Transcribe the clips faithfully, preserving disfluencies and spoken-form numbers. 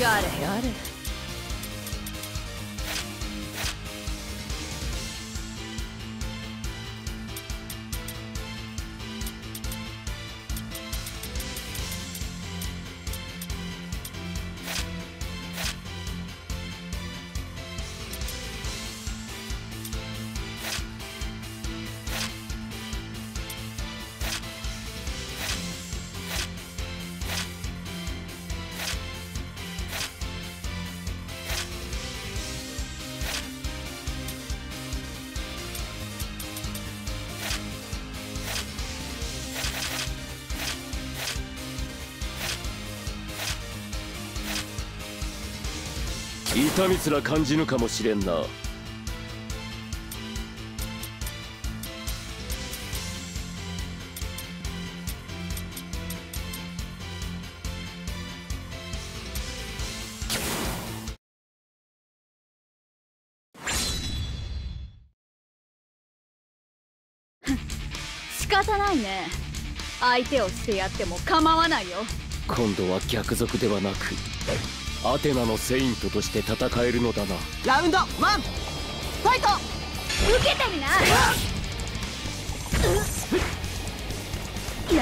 やれやれ。痛みすら感じぬかもしれんな。仕方ないね。相手をしてやっても構わないよ。今度は逆賊ではなくアテナのセイントとして戦えるのだな。ラウンドワンファイト。受けてみな。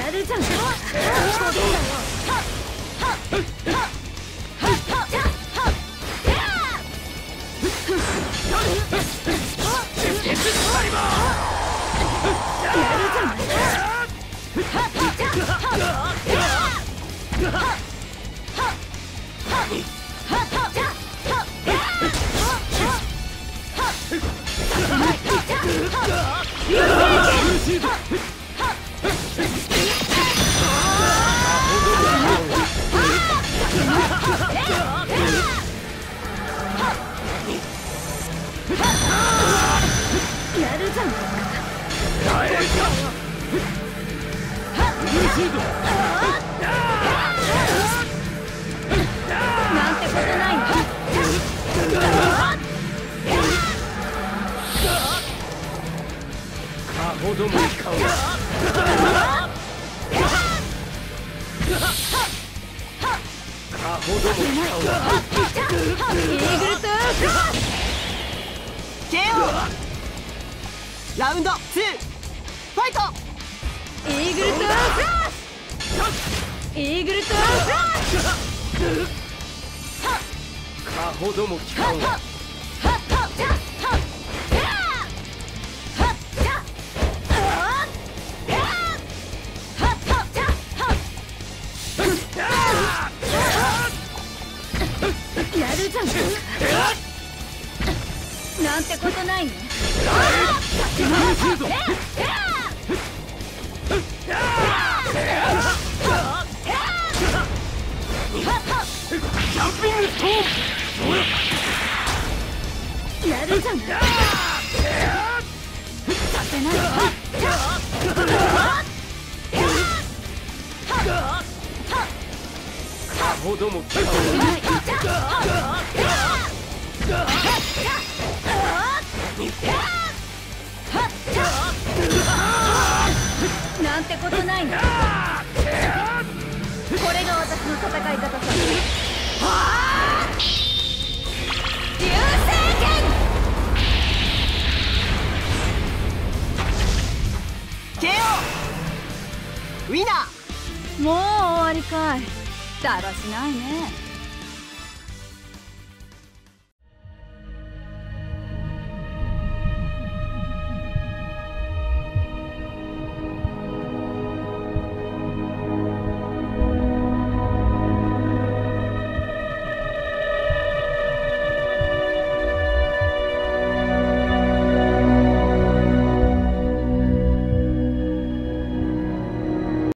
やるじゃん。ラウンドツーファイト。イーグルトゥーフラッシュ。イーグルトゥーフラッシュ。かほども効かんわ。やるじゃん。なんてことないね。やるじゃん。させないほども聞かない。なんてことないな。これが私の戦い方さ。流星剣 ケーオー ウィナー。もう終わりかい。だらしないね。